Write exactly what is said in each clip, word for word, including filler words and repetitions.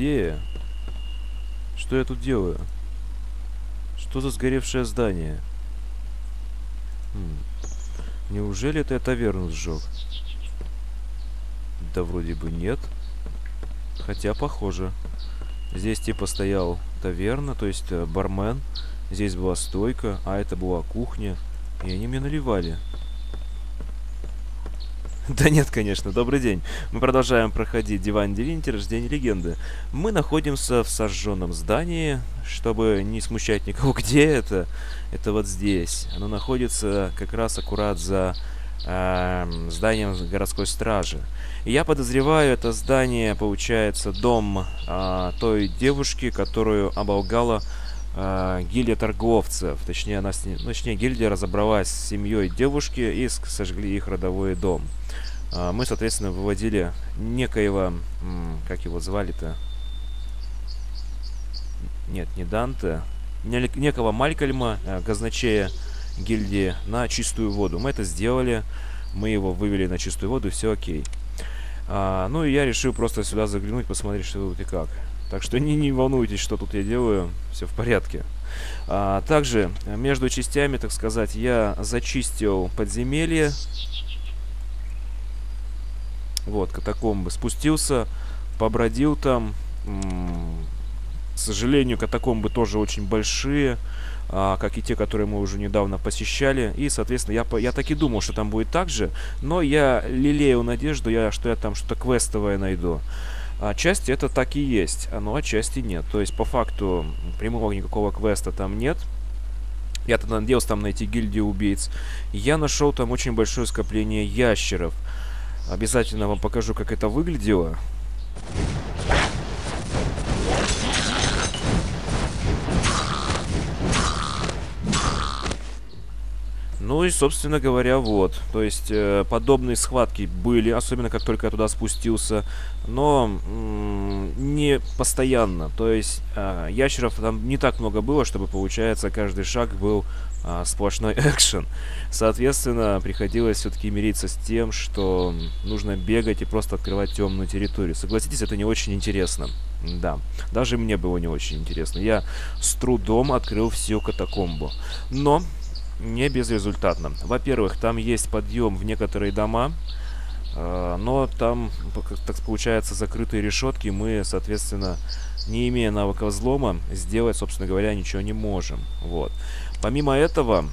идея. Что я тут делаю? Что за сгоревшее здание? Хм. Неужели это я таверну сжег? Да вроде бы нет. Хотя похоже. Здесь типа стоял таверна, то есть бармен. Здесь была стойка, а это была кухня. И они мне наливали. Да нет, конечно. Добрый день. Мы продолжаем проходить Диван Дивинити, Рождение Легенды. Мы находимся в сожженном здании. Чтобы не смущать никого, где это? Это вот здесь. Оно находится как раз аккурат за э, зданием городской стражи. И я подозреваю, это здание, получается, дом э, той девушки, которую оболгала э, гильдия торговцев. Точнее, она с ней, точнее, гильдия разобралась с семьей девушки и сожгли их родовой дом. Мы, соответственно, выводили некоего, как его звали-то, нет, не Данте, некого Малькольма, казначея гильдии, на чистую воду. Мы это сделали, мы его вывели на чистую воду, все окей. А, ну и я решил просто сюда заглянуть, посмотреть, что тут и как. Так что не, не волнуйтесь, что тут я делаю, все в порядке. А, также между частями, так сказать, я зачистил подземелье. Вот, катакомбы. Спустился, побродил там. К сожалению, катакомбы тоже очень большие, как и те, которые мы уже недавно посещали. И, соответственно, я, я так и думал, что там будет так же. Но я лелею надежду, я, что я там что-то квестовое найду. Отчасти это так и есть, но отчасти нет. То есть, по факту, прямого никакого квеста там нет. Я-то надеялся там найти гильдию убийц. Я нашел там очень большое скопление ящеров. Обязательно вам покажу, как это выглядело. Ну и, собственно говоря, вот. То есть, э, подобные схватки были, особенно как только я туда спустился. Но м-м, не постоянно. То есть, э, ящеров там не так много было, чтобы, получается, каждый шаг был... А, сплошной экшен. Соответственно, приходилось все-таки мириться с тем, что нужно бегать и просто открывать темную территорию. Согласитесь, это не очень интересно. Да, даже мне было не очень интересно. Я с трудом открыл всю катакомбу. Но не безрезультатно. Во-первых, там есть подъем в некоторые дома, э, но там, так получается, закрытые решетки. Мы, соответственно, не имея навыка взлома, сделать, собственно говоря, ничего не можем. Вот. Помимо этого,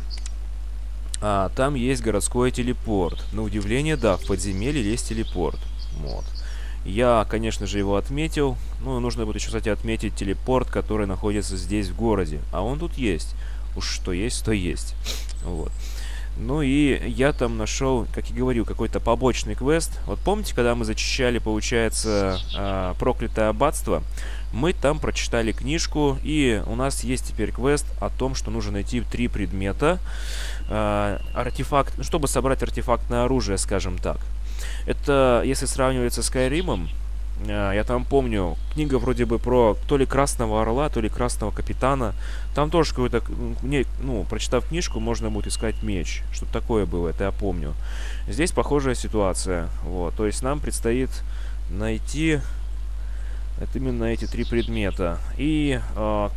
а, там есть городской телепорт. На удивление, да, в подземелье есть телепорт. Вот. Я, конечно же, его отметил. Ну, нужно будет еще, кстати, отметить телепорт, который находится здесь, в городе. А он тут есть. Уж что есть, то есть. Вот. Ну и я там нашел, как и говорил, какой-то побочный квест. Вот помните, когда мы зачищали, получается, э, проклятое аббатство? Мы там прочитали книжку, и у нас есть теперь квест о том, что нужно найти три предмета. Э, артефакт, чтобы собрать артефактное оружие, скажем так. Это, если сравнивается с Скайримом, э, я там помню, книга вроде бы про то ли Красного Орла, то ли Красного Капитана. Там тоже какой-то, ну, прочитав книжку, можно будет искать меч. Что-то такое было, это я помню. Здесь похожая ситуация. Вот, то есть нам предстоит найти... Это именно эти три предмета. И э,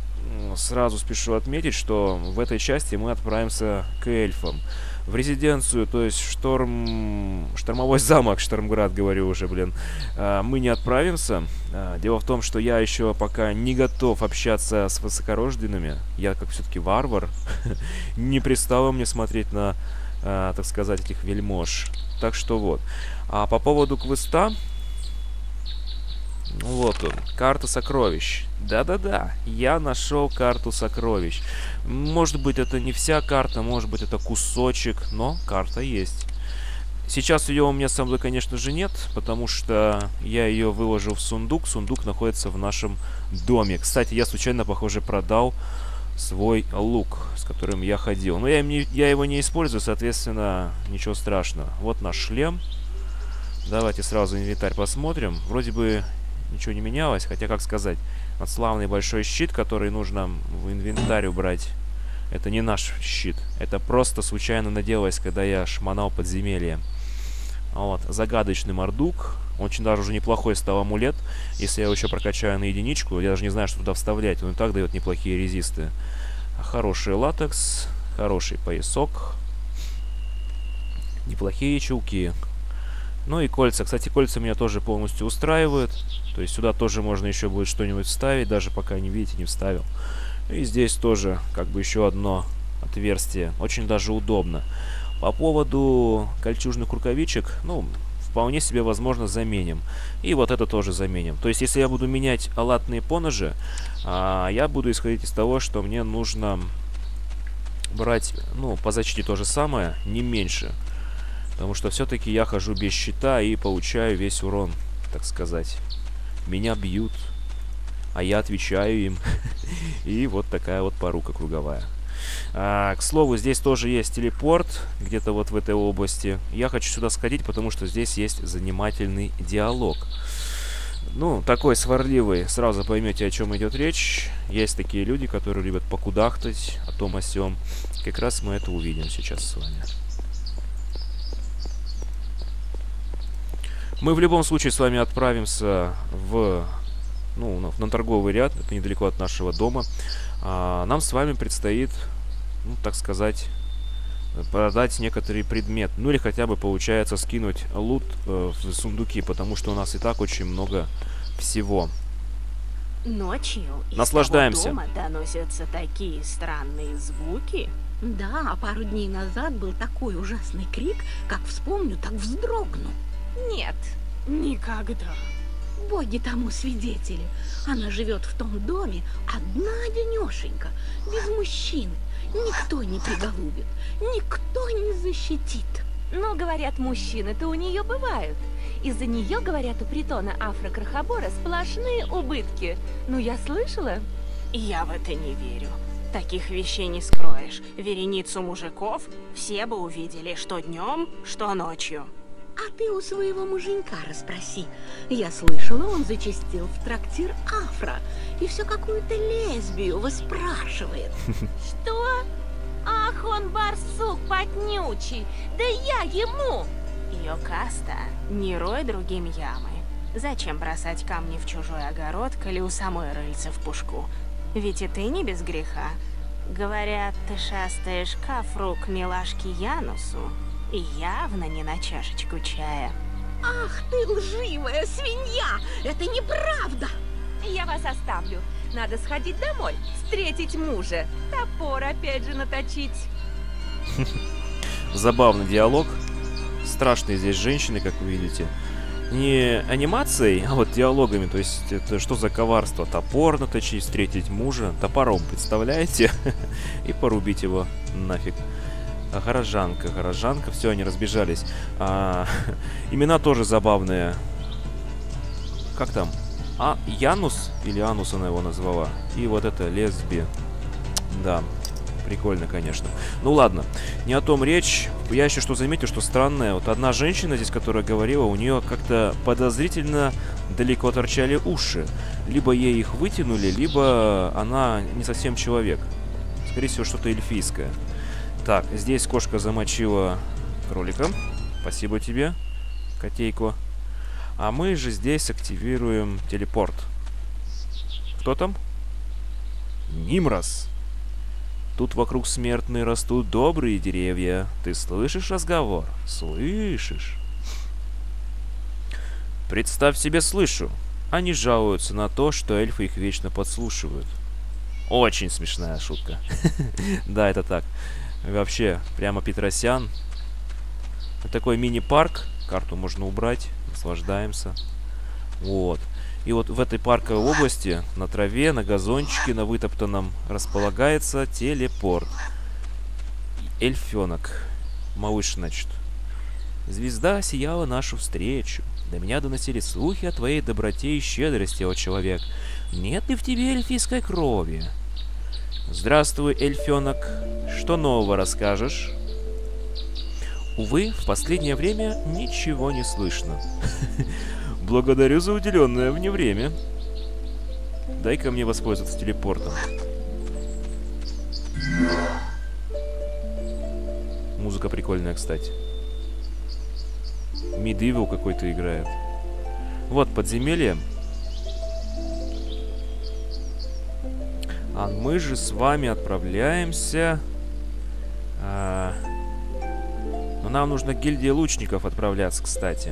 сразу спешу отметить, что в этой части мы отправимся к эльфам. В резиденцию, то есть шторм... штормовой замок, Штормград, говорю уже, блин, э, мы не отправимся. Э, дело в том, что я еще пока не готов общаться с высокорожденными. Я, как все-таки варвар, не пристало мне смотреть на, э, так сказать, этих вельмож. Так что вот. А по поводу квеста... Вот он, карта сокровищ. Да-да-да, я нашел карту сокровищ. Может быть, это не вся карта, может быть, это кусочек, но карта есть. Сейчас ее у меня с собой, конечно же, нет, потому что я ее выложил в сундук. Сундук находится в нашем доме. Кстати, я случайно, похоже, продал свой лук, с которым я ходил. Но я, им не, я его не использую, соответственно, ничего страшного. Вот наш шлем. Давайте сразу инвентарь посмотрим. Вроде бы... Ничего не менялось, хотя, как сказать, вот славный большой щит, который нужно в инвентарь убрать. Это не наш щит. Это просто случайно наделалось, когда я шмонал подземелье. Вот, загадочный мордук. Очень даже уже неплохой стал амулет. Если я его еще прокачаю на единичку, я даже не знаю, что туда вставлять. Он и так дает неплохие резисты. Хороший латекс, хороший поясок, неплохие чулки. Ну и кольца. Кстати, кольца меня тоже полностью устраивают. То есть сюда тоже можно еще будет что-нибудь вставить, даже пока, не видите, не вставил. И здесь тоже как бы еще одно отверстие. Очень даже удобно. По поводу кольчужных рукавичек, ну, вполне себе, возможно, заменим. И вот это тоже заменим. То есть, если я буду менять латные поножи, а, я буду исходить из того, что мне нужно брать, ну, по защите то же самое, не меньше. Потому что все-таки я хожу без щита и получаю весь урон, так сказать. Меня бьют, а я отвечаю им. И вот такая вот порука круговая. А, к слову, здесь тоже есть телепорт, где-то вот в этой области. Я хочу сюда сходить, потому что здесь есть занимательный диалог. Ну, такой сварливый, сразу поймете, о чем идет речь. Есть такие люди, которые любят покудахтать о том, о сём. Как раз мы это увидим сейчас с вами. Мы в любом случае с вами отправимся в... Ну, на торговый ряд, это недалеко от нашего дома. А, нам с вами предстоит, ну, так сказать, продать некоторые предметы. Ну, или хотя бы, получается, скинуть лут э, в сундуки, потому что у нас и так очень много всего. Ночью наслаждаемся. Из того дома доносятся такие странные звуки. Да, пару дней назад был такой ужасный крик, как вспомню, так вздрогну. Нет, никогда. Боги тому свидетели. Она живет в том доме одна денешенька, без мужчин. Никто не приголубит, никто не защитит. Но, говорят, мужчины-то у нее бывают. Из-за нее, говорят, у притона Афрокрахобора сплошные убытки. Ну, я слышала? Я в это не верю. Таких вещей не скроешь. Вереницу мужиков все бы увидели, что днем, что ночью. А ты у своего муженька расспроси. Я слышала, он зачастил в трактир Афро и все какую-то лесбию выспрашивает. Что? Ах, он барсук поднючий. Да я ему! Йокаста, не рой другим ямы. Зачем бросать камни в чужой огород, коли у самой рыльца в пушку? Ведь и ты не без греха. Говорят, ты шастаешь к Афру, к милашке Янусу. И явно не на чашечку чая. Ах ты лживая свинья! Это неправда! Я вас оставлю. Надо сходить домой, встретить мужа. Топор опять же наточить. Забавный диалог. Страшные здесь женщины, как вы видите. Не анимацией, а вот диалогами. То есть это что за коварство? Топор наточить, встретить мужа. Топором, представляете? И порубить его нафиг. Горожанка, горожанка, все, они разбежались. А, имена тоже забавные. Как там? А, Янус? Или Анус она его назвала? И вот это Лесби. Да, прикольно, конечно. Ну ладно, не о том речь. Я еще что заметил, что странное. Вот одна женщина здесь, которая говорила, у нее как-то подозрительно далеко торчали уши. Либо ей их вытянули, либо она не совсем человек. Скорее всего, что-то эльфийское. Так, здесь кошка замочила кролика. Спасибо тебе, котейку. А мы же здесь активируем телепорт. Кто там? Нимраз. Тут вокруг смертные растут добрые деревья. Ты слышишь разговор? Слышишь? Представь себе, слышу. Они жалуются на то, что эльфы их вечно подслушивают. Очень смешная шутка. Да, это так. Вообще, прямо Петросян. Вот такой мини-парк. Карту можно убрать. Наслаждаемся. Вот. И вот в этой парковой области на траве, на газончике, на вытоптанном располагается телепорт. Эльфенок. Малыш, значит. Звезда сияла нашу встречу. До меня доносили слухи о твоей доброте и щедрости, о человек. Нет ли в тебе эльфийской крови? Здравствуй, эльфенок. Что нового расскажешь? Увы, в последнее время ничего не слышно. Благодарю за уделенное мне время. Дай-ка мне воспользоваться телепортом. Музыка прикольная, кстати. Медивил какой-то играет. Вот подземелье. А мы же с вами отправляемся... А... Но нам нужно к гильдии лучников отправляться, кстати.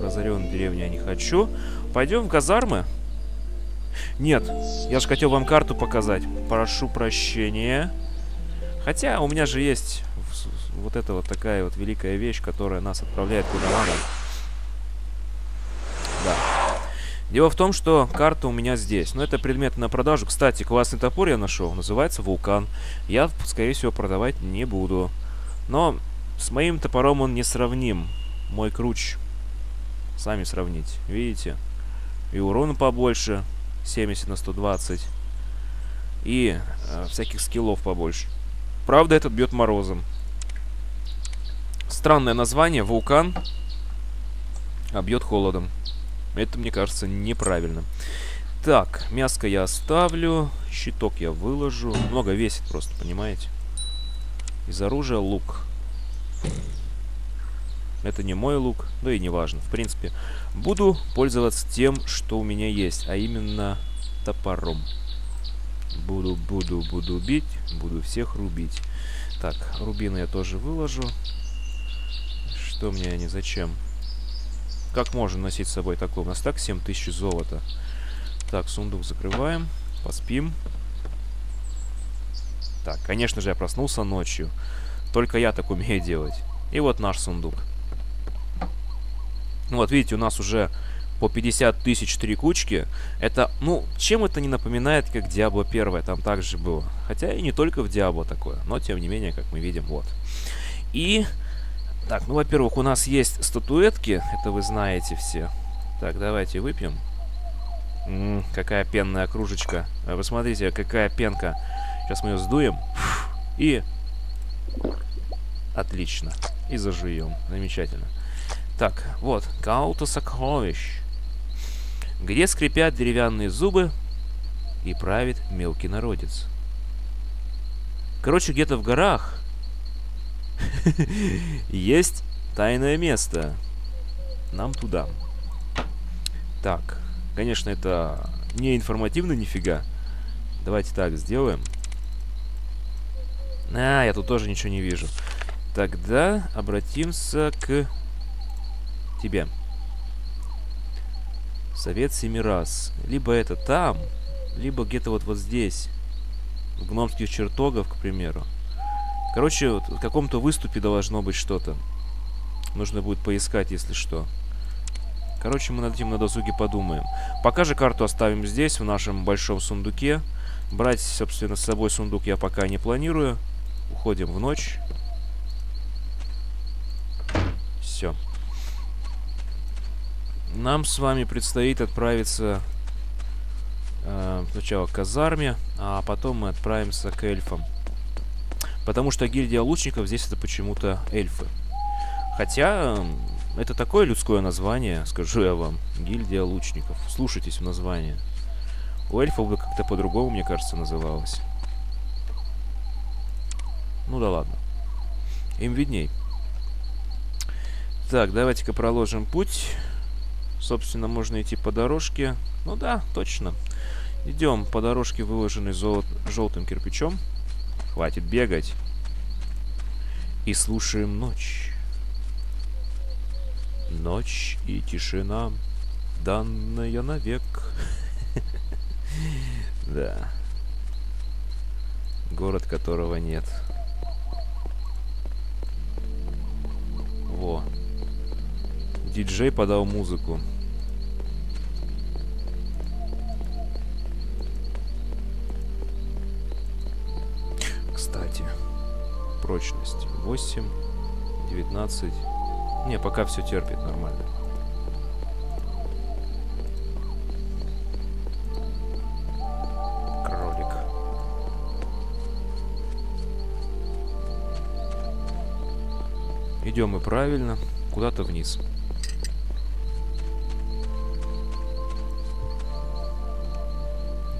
В разоренную деревню я не хочу. Пойдем в казармы. Нет, я же хотел вам карту показать. Прошу прощения. Хотя у меня же есть вот эта вот такая вот великая вещь, которая нас отправляет куда надо. Да. Дело в том, что карта у меня здесь. Но это предметы на продажу. Кстати, классный топор я нашел. Называется вулкан. Я, скорее всего, продавать не буду. Но с моим топором он не сравним. Мой круч. Сами сравнить. Видите? И урона побольше. семьдесят на сто двадцать. И э, всяких скиллов побольше. Правда, этот бьет морозом. Странное название. Вулкан. А бьет холодом. Это, мне кажется, неправильно. Так, мяско я оставлю. Щиток я выложу. Много весит просто, понимаете? Из оружия лук. Это не мой лук, да и не важно. В принципе, буду пользоваться тем, что у меня есть, а именно топором. Буду, буду, буду бить, буду всех рубить. Так, рубины я тоже выложу. Что мне они зачем? Как можно носить с собой такое? У нас так семь тысяч золота. Так, сундук закрываем, поспим. Так, конечно же, я проснулся ночью. Только я так умею делать. И вот наш сундук. Ну вот, видите, у нас уже по пятьдесят тысяч три кучки. Это, ну, чем это не напоминает, как Диабло один, там также было. Хотя и не только в Диабло такое, но тем не менее, как мы видим, вот. И, так, ну, во-первых, у нас есть статуэтки, это вы знаете все. Так, давайте выпьем. М-м, какая пенная кружечка. Вы смотрите, какая пенка. Сейчас мы ее сдуем. И... Отлично. И зажуем. Замечательно. Так, вот. Каута Соколович. Где скрипят деревянные зубы и правит мелкий народец. Короче, где-то в горах есть тайное место. Нам туда. Так. Конечно, это не информативно нифига. Давайте так сделаем. А, я тут тоже ничего не вижу. Тогда обратимся к тебе. Совет Семирас. Либо это там, либо где-то вот, вот здесь. В гномских чертогах, к примеру. Короче, вот в каком-то выступе должно быть что-то. Нужно будет поискать, если что. Короче, мы над этим на досуге подумаем. Пока же карту оставим здесь, в нашем большом сундуке. Брать, собственно, с собой сундук я пока не планирую. Уходим в ночь. Все. Нам с вами предстоит отправиться э, сначала к казарме, а потом мы отправимся к эльфам. Потому что гильдия лучников здесь это почему-то эльфы. Хотя э, это такое людское название, скажу я вам. Гильдия лучников. Слушайтесь в названии. У эльфов бы как-то по-другому, мне кажется, называлось. Ну да ладно. Им видней. Так, давайте-ка проложим путь. Собственно, можно идти по дорожке. Ну да, точно. Идем по дорожке, выложенной золот... желтым кирпичом. Хватит бегать. И слушаем ночь. Ночь и тишина, данная навек. Да. Город, которого нет. Во. Диджей подал музыку. Кстати. Прочность. восемь, девятнадцать. Не, пока все терпит нормально. Идем мы правильно, куда-то вниз.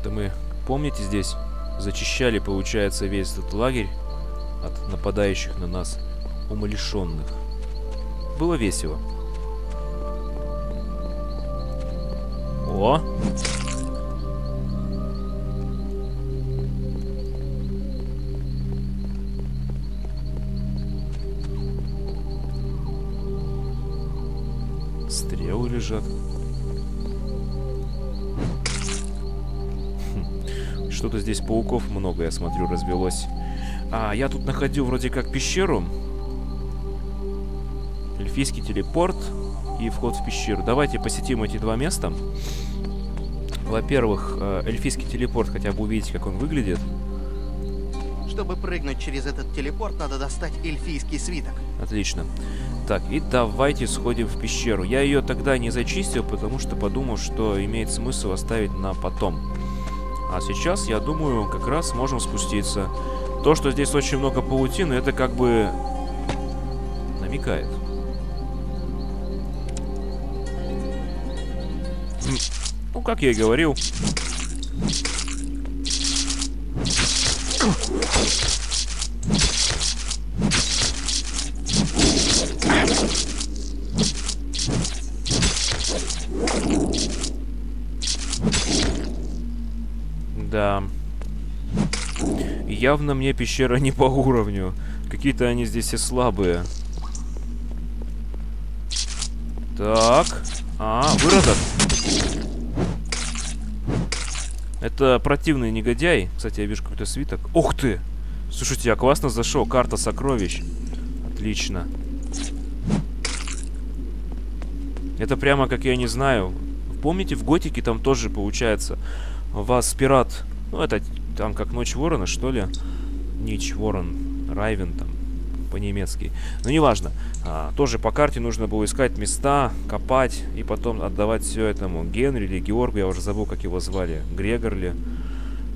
Это мы, помните, здесь зачищали, получается, весь этот лагерь от нападающих на нас умалишенных. Было весело. О! Стрелы лежат. Что-то здесь пауков много, я смотрю, развелось. А, я тут находил вроде как пещеру. Эльфийский телепорт и вход в пещеру. Давайте посетим эти два места. Во-первых, эльфийский телепорт, хотя бы увидеть, как он выглядит. Чтобы прыгнуть через этот телепорт, надо достать эльфийский свиток. Отлично. Так, и давайте сходим в пещеру. Я ее тогда не зачистил, потому что подумал, что имеет смысл оставить на потом. А сейчас, я думаю, как раз можем спуститься. То, что здесь очень много паутины, это как бы намекает. Ну, как я и говорил. Да. Явно мне пещера не по уровню. Какие-то они здесь и слабые. Так. А, выродок. Это противный негодяй. Кстати, я вижу какой-то свиток. Ух ты! Слушайте, я классно зашел. Карта сокровищ. Отлично. Это прямо как я не знаю. Помните, в Готике там тоже получается. Вас пират... Ну, это там как Ночь Ворона, что ли? Нич Ворон. Райвен там. По-немецки. Но неважно. А, тоже по карте нужно было искать места, копать и потом отдавать все этому Генри или Георгу, я уже забыл, как его звали, Грегор ли.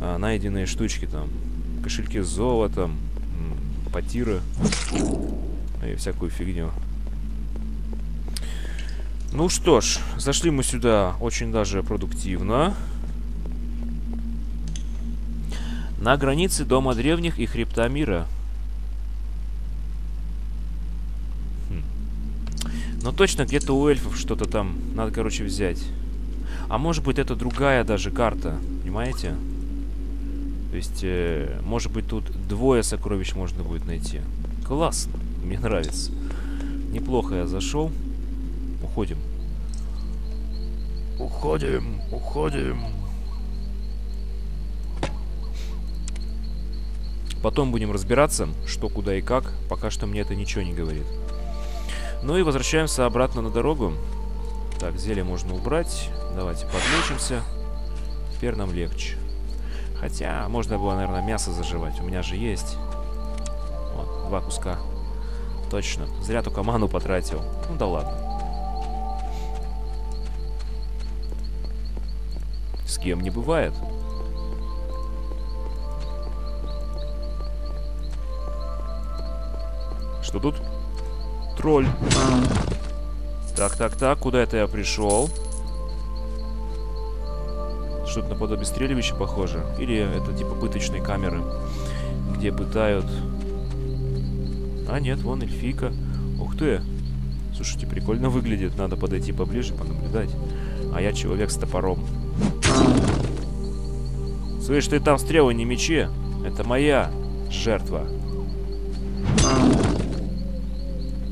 А, найденные штучки там, кошельки с золотом, потиры и всякую фигню. Ну что ж, зашли мы сюда очень даже продуктивно. На границе Дома Древних и Хриптомира. Но точно где-то у эльфов что-то там надо, короче, взять. А может быть, это другая даже карта, понимаете? То есть, э, может быть, тут двое сокровищ можно будет найти. Классно, мне нравится. Неплохо я зашел. Уходим. Уходим, уходим. Потом будем разбираться, что, куда и как. Пока что мне это ничего не говорит. Ну и возвращаемся обратно на дорогу. Так, зелье можно убрать. Давайте подлечимся. Теперь нам легче. Хотя можно было, наверное, мясо заживать. У меня же есть. Вот, два куска. Точно. Зря только ману потратил. Ну да ладно. С кем не бывает. Что тут? Тролль. Так, так, так, куда это я пришел? Что-то наподобие стрельбища похоже. Или это типа пыточной камеры, где пытают. А нет, вон эльфийка. Ух ты. Слушайте, прикольно выглядит. Надо подойти поближе, понаблюдать. А я человек с топором. Слышь, ты там стрелы не мечи. Это моя жертва.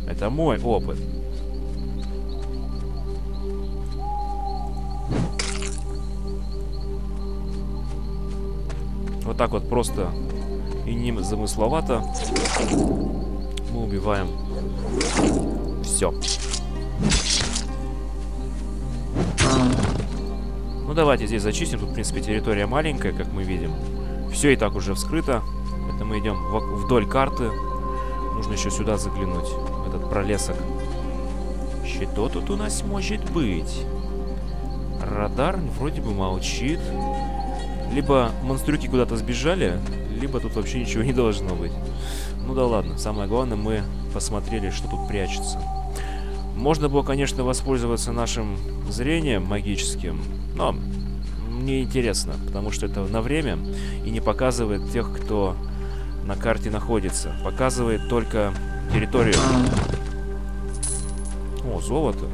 Это мой опыт. Вот так вот просто и не замысловато мы убиваем. Все. Ну давайте здесь зачистим. Тут, в принципе, территория маленькая, как мы видим. Все и так уже вскрыто. Это мы идем вдоль карты. Нужно еще сюда заглянуть. Этот пролесок. Что тут у нас может быть? Радар вроде бы молчит. Либо монстрюки куда-то сбежали, либо тут вообще ничего не должно быть. Ну да ладно. Самое главное, мы посмотрели, что тут прячется. Можно было, конечно, воспользоваться нашим зрением магическим, но мне интересно, потому что это на время и не показывает тех, кто на карте находится. Показывает только... территорию. О, золото.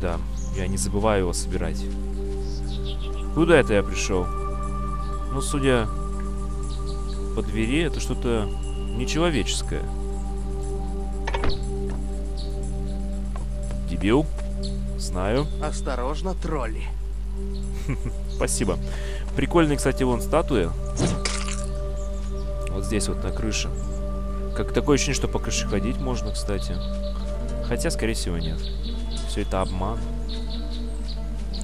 Да. Я не забываю его собирать. Куда это я пришел? Ну, судя по двери, это что-то нечеловеческое. Дебил. Знаю. Осторожно, тролли. Спасибо. Прикольные, кстати, вон статуи. Вот здесь вот на крыше. Как такое ощущение, что по крыше ходить можно, кстати. Хотя, скорее всего, нет. Все это обман.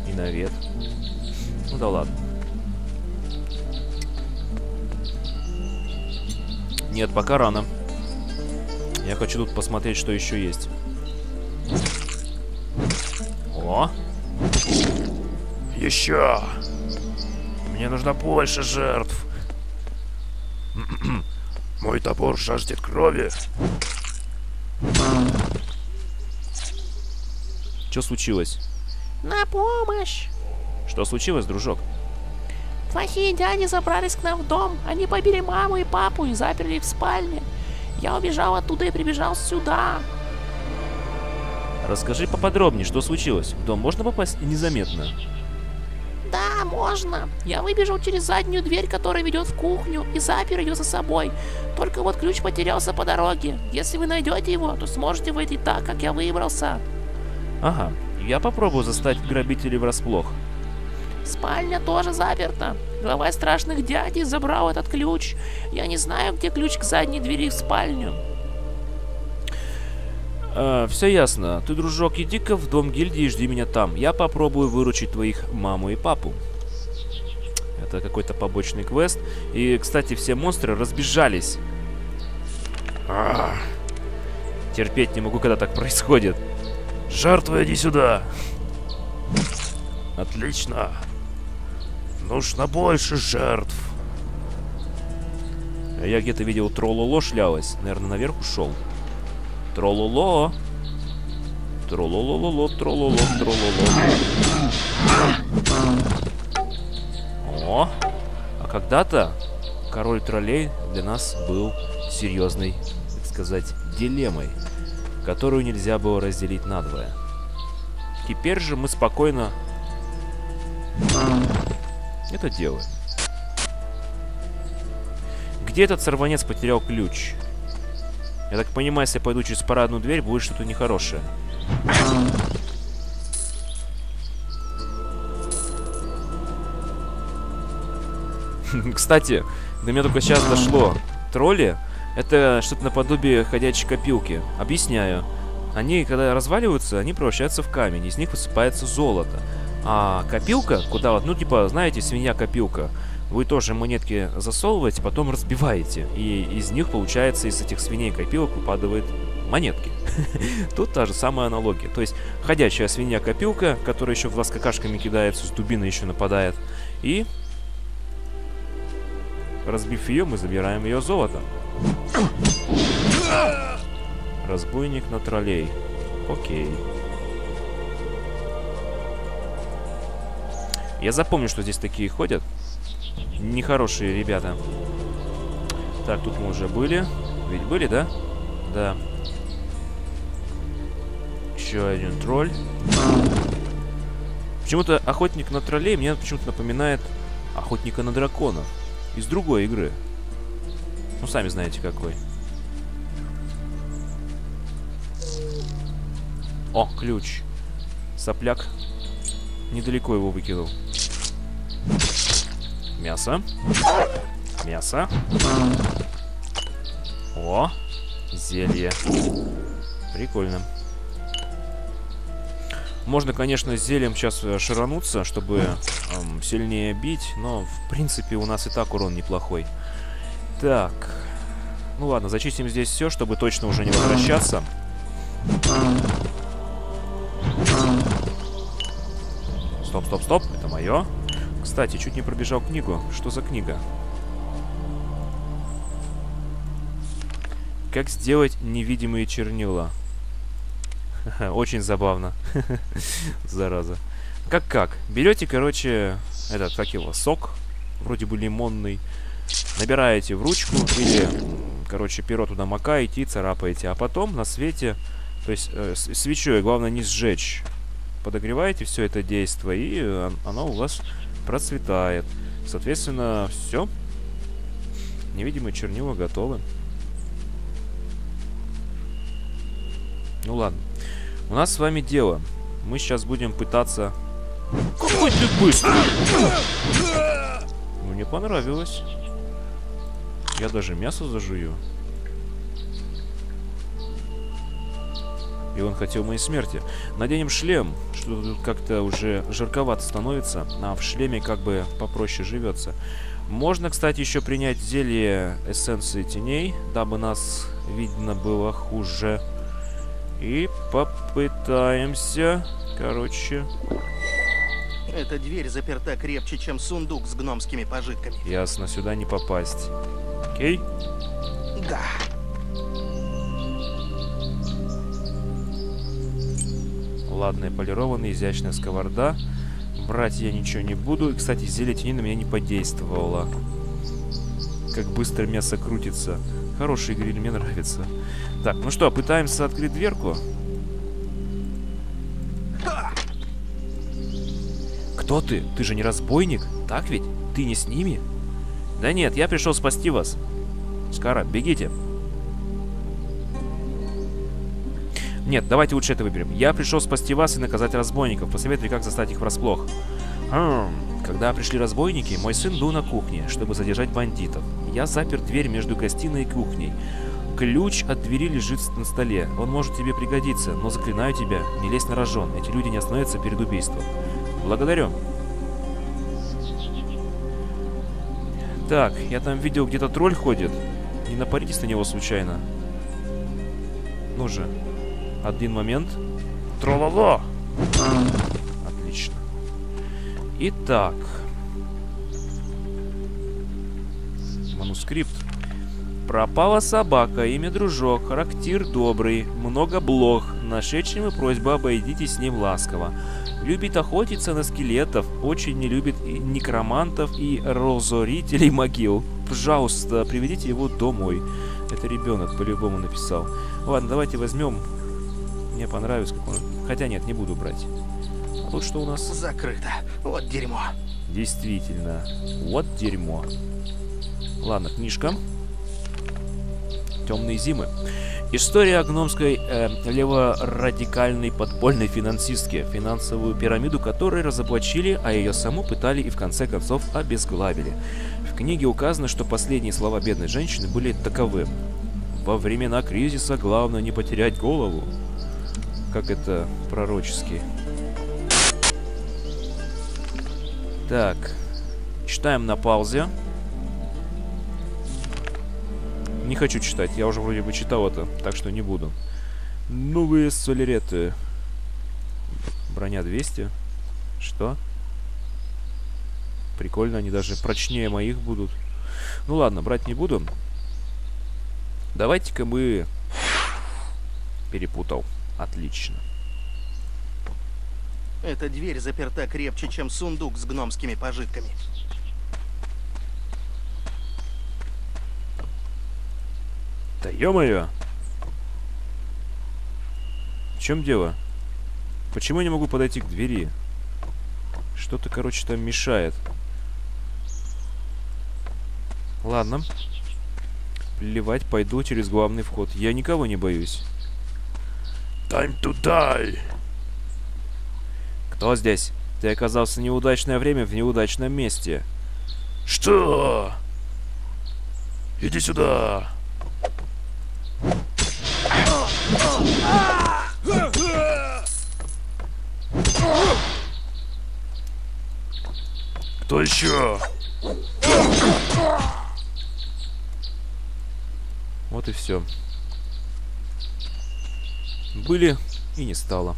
И навет. Ну да ладно. Нет, пока рано. Я хочу тут посмотреть, что еще есть. О! Еще! Мне нужно больше жертв. Мой топор жаждет крови. Что случилось? На помощь! Что случилось, дружок? Плохие дяди забрались к нам в дом. Они побили маму и папу и заперли их в спальне. Я убежал оттуда и прибежал сюда. Расскажи поподробнее, что случилось. В дом можно попасть незаметно? Да, можно. Я выбежал через заднюю дверь, которая ведет в кухню, и запер ее за собой. Только вот ключ потерялся по дороге. Если вы найдете его, то сможете войти так, как я выбрался. Ага, я попробую застать грабителей врасплох. Спальня тоже заперта. Глава страшных дядей забрал этот ключ. Я не знаю, где ключ к задней двери в спальню. Э, все ясно. Ты, дружок, иди-ка в дом гильдии и жди меня там. Я попробую выручить твоих маму и папу. Это какой-то побочный квест. И, кстати, все монстры разбежались. А-а-а. Терпеть не могу, когда так происходит. Жертва, иди сюда. Отлично. Нужно больше жертв. Я где-то видел, трололо шлялась. Наверное, наверх ушел. Трололо. Тролололо, трололо, трололо. О! А когда-то король троллей для нас был серьезной, так сказать, дилеммой, которую нельзя было разделить надвое. Теперь же мы спокойно это делаем. Где этот сорванец потерял ключ? Я так понимаю, если я пойду через парадную дверь, будет что-то нехорошее. Кстати, до меня только сейчас дошло. Тролли — это что-то наподобие ходячей копилки. Объясняю. Они, когда разваливаются, они превращаются в камень. Из них высыпается золото. А копилка, куда вот, ну типа, знаете, свинья-копилка. Вы тоже монетки засовываете, потом разбиваете. И из них, получается, из этих свиней-копилок выпадают монетки. Тут та же самая аналогия. То есть ходячая свинья-копилка, которая еще в вас какашками кидается, с дубины еще нападает. И, разбив ее, мы забираем ее золото. Разбойник на троллей. Окей. Я запомню, что здесь такие ходят. Нехорошие ребята. Так, тут мы уже были. Ведь были, да? Да. Еще один тролль. Почему-то охотник на троллей мне почему-то напоминает охотника на драконов. Из другой игры. Ну, сами знаете, какой. О, ключ. Сопляк. Недалеко его выкинул. Мясо. Мясо. О, зелье. Прикольно. Можно, конечно, с зельем сейчас шарануться, чтобы эм, сильнее бить, но, в принципе, у нас и так урон неплохой. Так. Ну ладно, зачистим здесь все, чтобы точно уже не возвращаться. Стоп, стоп, стоп. Это мое. Кстати, чуть не пробежал книгу. Что за книга? Как сделать невидимые чернила? Очень забавно. Зараза. Как-как? Берете, короче, этот, как его, сок, вроде бы лимонный, набираете в ручку или, короче, перо туда макаете и царапаете, а потом на свете, то есть э, свечой, главное не сжечь, подогреваете все это действие, и оно у вас процветает. Соответственно, все. Невидимые чернила готовы. Ну ладно. У нас с вами дело. Мы сейчас будем пытаться... Какой ты быстрый! Ну, мне понравилось. Я даже мясо зажую. И он хотел моей смерти. Наденем шлем. Что-то тут как-то уже жарковато становится. А в шлеме как бы попроще живется. Можно, кстати, еще принять зелье эссенции теней, дабы нас видно было хуже. И попытаемся, короче... Эта дверь заперта крепче, чем сундук с гномскими пожитками. Ясно, сюда не попасть. Окей? Да. Ладно, полированная, изящная сковорода. Брать я ничего не буду. И, кстати, зелье тени на меня не подействовало. Как быстро мясо крутится. Хороший гриль, мне нравится. Так, ну что, пытаемся открыть дверку. Кто ты? Ты же не разбойник? Так ведь? Ты не с ними? Да нет, я пришел спасти вас. Скара, бегите. Нет, давайте лучше это выберем. Я пришел спасти вас и наказать разбойников. Посоветуй, как застать их врасплох. Хм. Когда пришли разбойники, мой сын был на кухне, чтобы задержать бандитов. Я запер дверь между гостиной и кухней. Ключ от двери лежит на столе. Он может тебе пригодиться, но заклинаю тебя, не лезь на рожон. Эти люди не остановятся перед убийством. Благодарю. Так, я там видел, где-то тролль ходит. Не напаритесь на него случайно. Ну же. Один момент. Трололо! Отлично. Итак. Манускрипт. Пропала собака, имя дружок, характер добрый, много блох. Нашедшим и просьба, обойдитесь с ним ласково. Любит охотиться на скелетов, очень не любит и некромантов и разорителей могил. Пожалуйста, приведите его домой. Это ребенок по-любому написал. Ладно, давайте возьмем. Мне понравилось, как он... Хотя нет, не буду брать. А тут что у нас? Закрыто. Вот дерьмо. Действительно. Вот дерьмо. Ладно, книжка. Темные зимы. История о гномской э, леворадикальной подпольной финансистке, финансовую пирамиду которой разоблачили, а ее саму пытали и в конце концов обезглавили. В книге указано, что последние слова бедной женщины были таковы. Во времена кризиса главное не потерять голову. Как это пророчески. Так. Читаем на паузе. Не хочу читать, я уже вроде бы читал это, так что не буду. Новые солереты. Броня двести. Что? Прикольно, они даже прочнее моих будут. Ну ладно, брать не буду. Давайте-ка мы... Перепутал. Отлично. Эта дверь заперта крепче, чем сундук с гномскими пожитками. Да ё-моё! В чем дело? Почему я не могу подойти к двери? Что-то, короче, там мешает. Ладно. Плевать, пойду через главный вход. Я никого не боюсь. Time to die! Кто здесь? Ты оказался в неудачное время в неудачном месте. Что? Иди сюда! Кто еще? Вот и все. Были и не стало.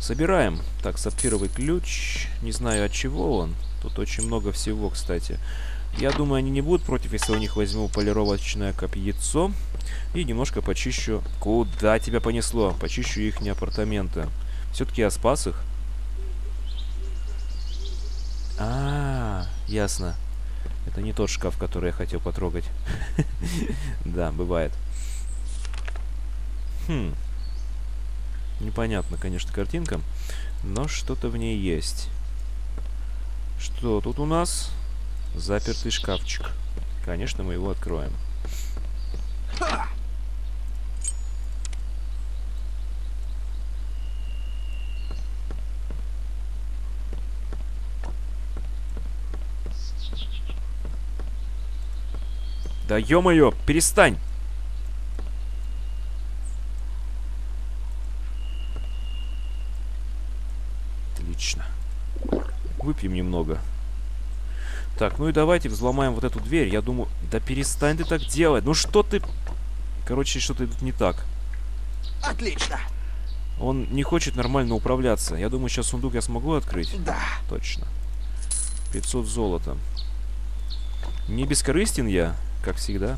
Собираем. Так, сапфировый ключ. Не знаю, от чего он. Тут очень много всего, кстати. Я думаю, они не будут против, если у них возьму полировочное копьецо. И немножко почищу... Куда тебя понесло? Почищу их не апартаменты. Все-таки я спас их. А, ясно. Это не тот шкаф, который я хотел потрогать. Да, бывает. Хм. Непонятно, конечно, картинка, но что-то в ней есть. Что тут у нас? Запертый шкафчик. Конечно, мы его откроем. Да ё-моё, перестань! Отлично. Выпьем немного. Так, ну и давайте взломаем вот эту дверь. Я думаю... Да перестань ты так делать! Ну что ты... Короче, что-то идет не так. Отлично! Он не хочет нормально управляться. Я думаю, сейчас сундук я смогу открыть? Да. Точно. пятьсот золота. Не бескорыстен я, как всегда.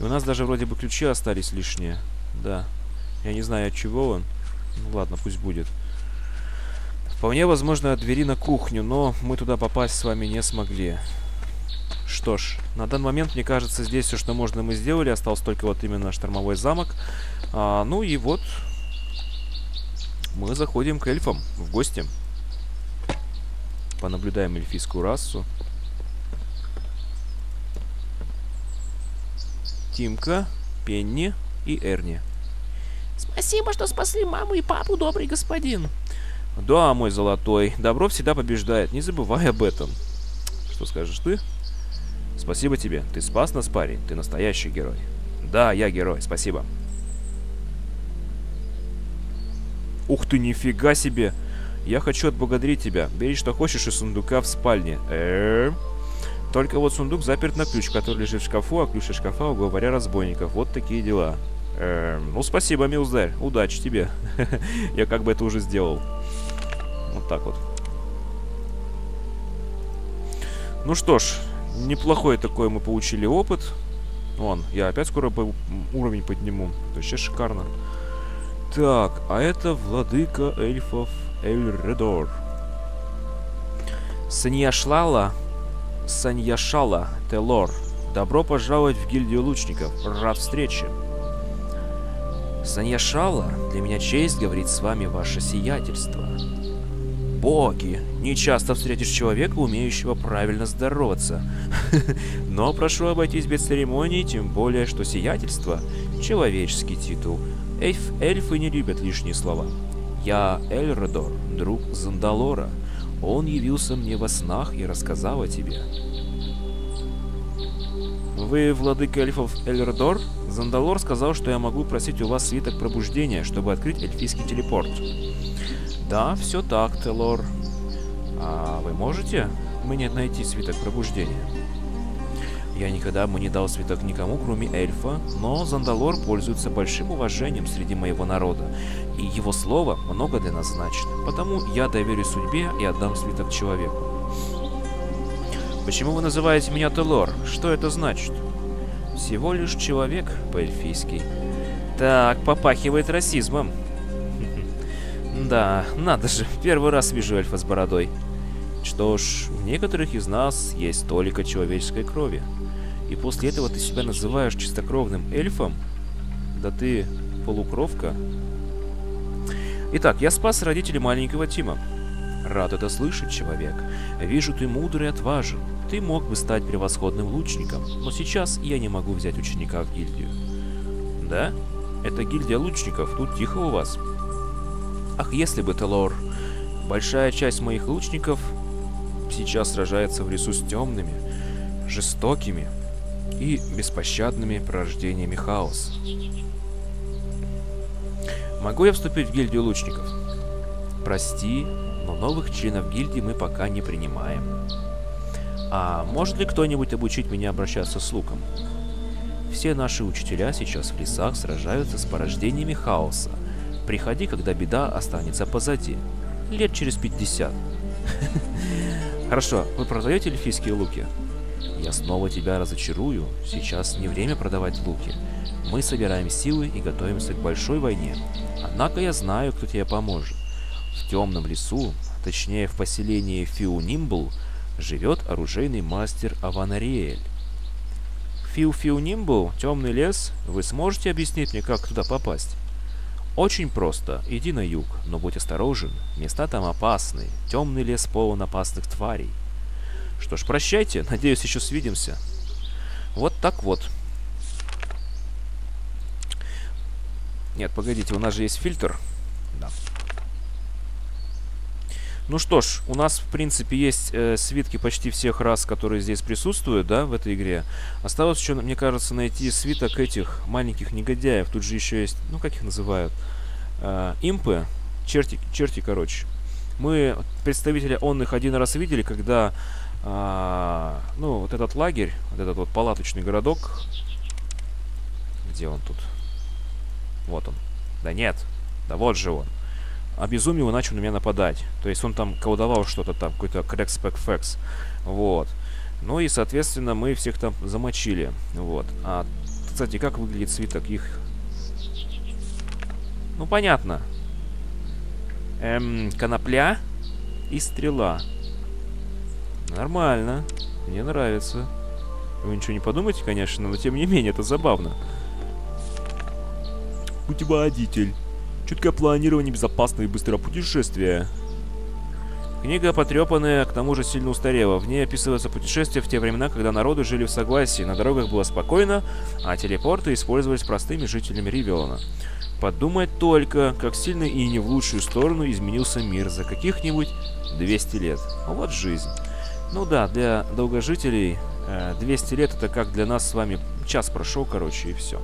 И у нас даже вроде бы ключи остались лишние. Да. Я не знаю, от чего он. Ну ладно, пусть будет. Вполне возможно, от двери на кухню, но мы туда попасть с вами не смогли. Что ж, на данный момент, мне кажется, здесь все, что можно, мы сделали. Остался только вот именно штормовой замок. А, ну и вот мы заходим к эльфам в гости. Понаблюдаем эльфийскую расу. Тимка, Пенни и Эрни. Спасибо, что спасли маму и папу, добрый господин. Да, мой золотой, добро всегда побеждает, не забывай об этом. Что скажешь ты? Спасибо тебе, ты спас нас, парень, ты настоящий герой. Да, я герой, спасибо. Ух ты, нифига себе! Я хочу отблагодарить тебя. Бери, что хочешь, из сундука в спальне. Эээ... Только вот сундук заперт на ключ, который лежит в шкафу, а ключ из шкафа уговоря разбойников. Вот такие дела. Эм, ну, спасибо, милздарь. Удачи тебе. Я как бы это уже сделал. Вот так вот. Ну что ж, неплохой такой мы получили опыт. Вон, я опять скоро уровень подниму. Вообще шикарно. Так, а это владыка эльфов Эльрадор. Саньяшлала... Саньяшала, Телор. Добро пожаловать в гильдию лучников. Рад встрече. Саньяшала, для меня честь говорить с вами, ваше сиятельство. Боги, не часто встретишь человека, умеющего правильно здороваться. Но прошу обойтись без церемоний, тем более, что сиятельство — человеческий титул. Эльфы не любят лишние слова. Я Эльрадор, друг Зандалора. Он явился мне во снах и рассказал о тебе. Вы владыка эльфов Эльрадор? Зандалор сказал, что я могу просить у вас свиток пробуждения, чтобы открыть эльфийский телепорт. Да, все так, Телор. А вы можете мне найти свиток пробуждения? Я никогда бы не дал свиток никому, кроме эльфа, но Зандалор пользуется большим уважением среди моего народа, и его слово много для нас значит, потому я доверюсь судьбе и отдам свиток человеку. Почему вы называете меня Телор? Что это значит? Всего лишь человек по-эльфийски. Так, попахивает расизмом. Да, надо же, первый раз вижу эльфа с бородой. Что ж, в некоторых из нас есть толика человеческой крови. И после этого ты себя называешь чистокровным эльфом? Да ты полукровка. Итак, я спас родителей маленького Тима. Рад это слышать, человек. Вижу, ты мудрый и отважен. Ты мог бы стать превосходным лучником, но сейчас я не могу взять ученика в гильдию. Да? Это гильдия лучников, тут тихо у вас. Ах, если бы, Телор. Большая часть моих лучников сейчас сражается в лесу с темными, жестокими и беспощадными порождениями хаоса. Могу я вступить в гильдию лучников? Прости, но новых членов гильдии мы пока не принимаем. А может ли кто-нибудь обучить меня обращаться с луком? Все наши учителя сейчас в лесах сражаются с порождениями хаоса. Приходи, когда беда останется позади. Лет через пятьдесят. Хорошо, вы продаете эльфийские луки? Я снова тебя разочарую. Сейчас не время продавать луки. Мы собираем силы и готовимся к большой войне. Однако я знаю, кто тебе поможет. В темном лесу, точнее в поселении Фью Нимбл, живет оружейный мастер Аванариэль. Фью Фью Нимбл, темный лес, вы сможете объяснить мне, как туда попасть? Очень просто, иди на юг, но будь осторожен, места там опасны, темный лес полон опасных тварей. Что ж, прощайте, надеюсь, еще свидимся. Вот так вот. Нет, погодите, у нас же есть фильтр. Да. Ну что ж, у нас, в принципе, есть э, свитки почти всех рас, которые здесь присутствуют, да, в этой игре. Осталось еще, мне кажется, найти свиток этих маленьких негодяев. Тут же еще есть, ну, как их называют? Э, импы. Черти, черти, короче. Мы представителя онных один раз видели, когда, э, ну, вот этот лагерь, вот этот вот палаточный городок. Где он тут? Вот он. Да нет. Да вот же он. Обезумел и начал на меня нападать. То есть он там колдовал что-то там, какой-то крэкспэкфэкс. Вот. Ну и, соответственно, мы всех там замочили. Вот. А, кстати, как выглядит свиток их? Ну, понятно. Эм, конопля и стрела. Нормально. Мне нравится. Вы ничего не подумайте, конечно, но тем не менее, это забавно. Путеводитель. Чуткое планирование, безопасного и быстрого путешествия. Книга потрепанная, к тому же сильно устарела. В ней описываются путешествия в те времена, когда народы жили в согласии, на дорогах было спокойно, а телепорты использовались простыми жителями Ривиона. Подумать только, как сильно и не в лучшую сторону изменился мир за каких-нибудь двести лет. Вот жизнь. Ну да, для долгожителей двести лет это как для нас с вами час прошел, короче, и все.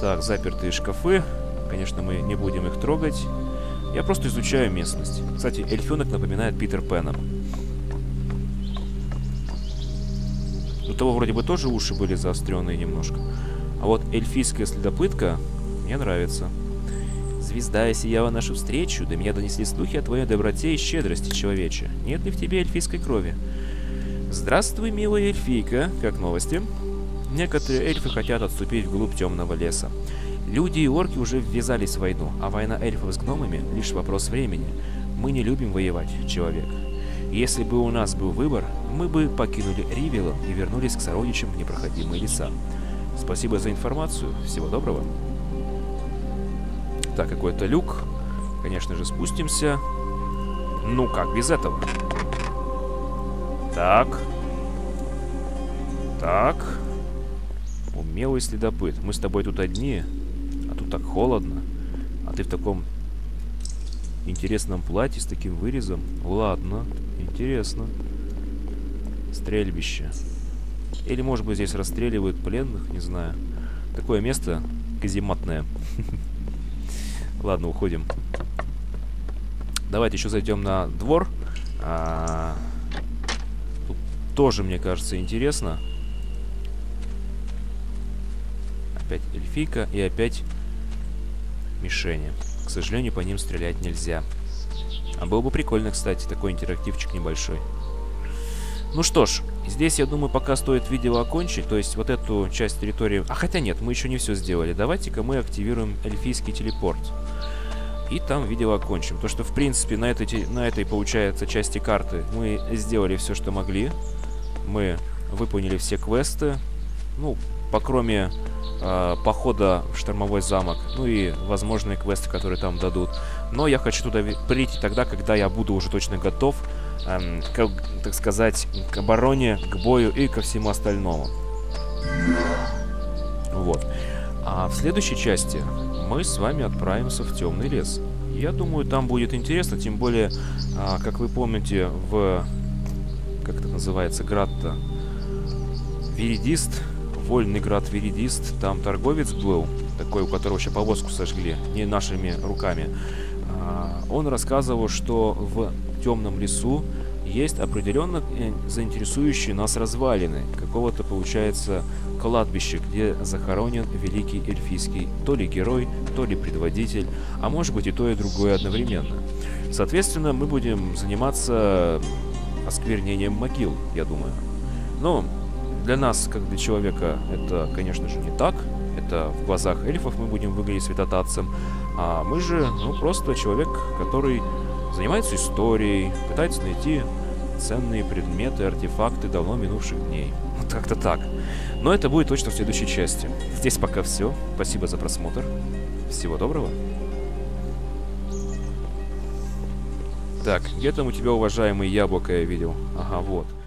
Так, запертые шкафы. Конечно, мы не будем их трогать. Я просто изучаю местность. Кстати, эльфенок напоминает Питер Пэна. У того вроде бы тоже уши были заостренные немножко. А вот эльфийская следопытка мне нравится. Звезда сияла нашу встречу, до меня донесли слухи о твоей доброте и щедрости, человече. Нет ли в тебе эльфийской крови? Здравствуй, милая эльфийка. Как новости? Некоторые эльфы хотят отступить вглубь темного леса. Люди и орки уже ввязались в войну, а война эльфов с гномами — лишь вопрос времени. Мы не любим воевать, человек. Если бы у нас был выбор, мы бы покинули Ривилу и вернулись к сородичам в непроходимые леса. Спасибо за информацию. Всего доброго. Так, какой-то люк. Конечно же, спустимся. Ну как без этого? Так. Так. Умелый следопыт. Мы с тобой тут одни, а тут так холодно. А ты в таком интересном платье с таким вырезом. Ладно, интересно. Стрельбище. Или, может быть, здесь расстреливают пленных, не знаю. Такое место казематное. Ладно, уходим. Давайте еще зайдем на двор. Тут тоже, мне кажется, интересно. Опять эльфийка и опять мишени. К сожалению, по ним стрелять нельзя. А было бы прикольно, кстати, такой интерактивчик небольшой. Ну что ж, здесь, я думаю, пока стоит видео окончить. То есть вот эту часть территории... А хотя нет, мы еще не все сделали. Давайте-ка мы активируем эльфийский телепорт. И там видео окончим. Потому что, в принципе, на этой, на этой, получается, части карты мы сделали все, что могли. Мы выполнили все квесты. Ну, по кроме... похода в штормовой замок, ну и возможные квесты, которые там дадут. Но я хочу туда прийти тогда, когда я буду уже точно готов, эм, к, так сказать, к обороне, к бою и ко всему остальному. Вот. А в следующей части мы с вами отправимся в темный лес. Я думаю, там будет интересно, тем более, э, как вы помните, в... Как это называется? Град-то? Виридист... Вольный град Виридист, там торговец был, такой, у которого вообще повозку сожгли, не нашими руками. Он рассказывал, что в темном лесу есть определенно заинтересующие нас развалины какого-то, получается, кладбища, где захоронен великий эльфийский то ли герой, то ли предводитель, а может быть и то, и другое одновременно. Соответственно, мы будем заниматься осквернением могил, я думаю. Но... Для нас, как для человека, это, конечно же, не так. Это в глазах эльфов мы будем выглядеть святотатцем. А мы же, ну, просто человек, который занимается историей, пытается найти ценные предметы, артефакты давно минувших дней. Вот как-то так. Но это будет точно в следующей части. Здесь пока все. Спасибо за просмотр. Всего доброго. Так, где там у тебя, уважаемый, яблоко я видел? Ага, вот.